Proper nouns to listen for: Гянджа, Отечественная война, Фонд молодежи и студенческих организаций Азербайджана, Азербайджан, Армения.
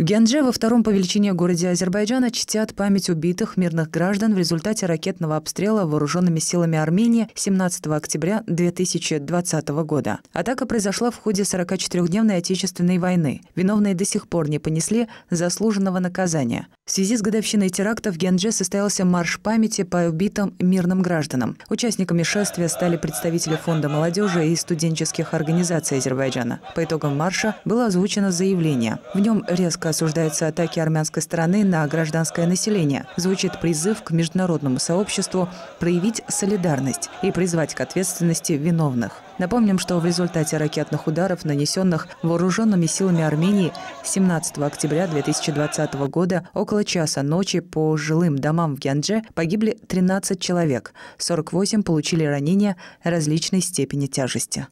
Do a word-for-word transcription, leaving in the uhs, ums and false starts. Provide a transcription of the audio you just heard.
В Гяндже, во втором по величине городе Азербайджана, чтят память убитых мирных граждан в результате ракетного обстрела вооруженными силами Армении семнадцатого октября две тысячи двадцатого года. Атака произошла в ходе сорокачетырёхдневной Отечественной войны. Виновные до сих пор не понесли заслуженного наказания. В связи с годовщиной теракта в Гяндже состоялся марш памяти по убитым мирным гражданам. Участниками шествия стали представители Фонда молодежи и студенческих организаций Азербайджана. По итогам марша было озвучено заявление. В нем резко осуждаются атаки армянской стороны на гражданское население. Звучит призыв к международному сообществу проявить солидарность и призвать к ответственности виновных. Напомним, что в результате ракетных ударов, нанесенных вооруженными силами Армении семнадцатого октября две тысячи двадцатого года, около часа ночи по жилым домам в Гяндже погибли тринадцать человек, сорок восемь получили ранения различной степени тяжести.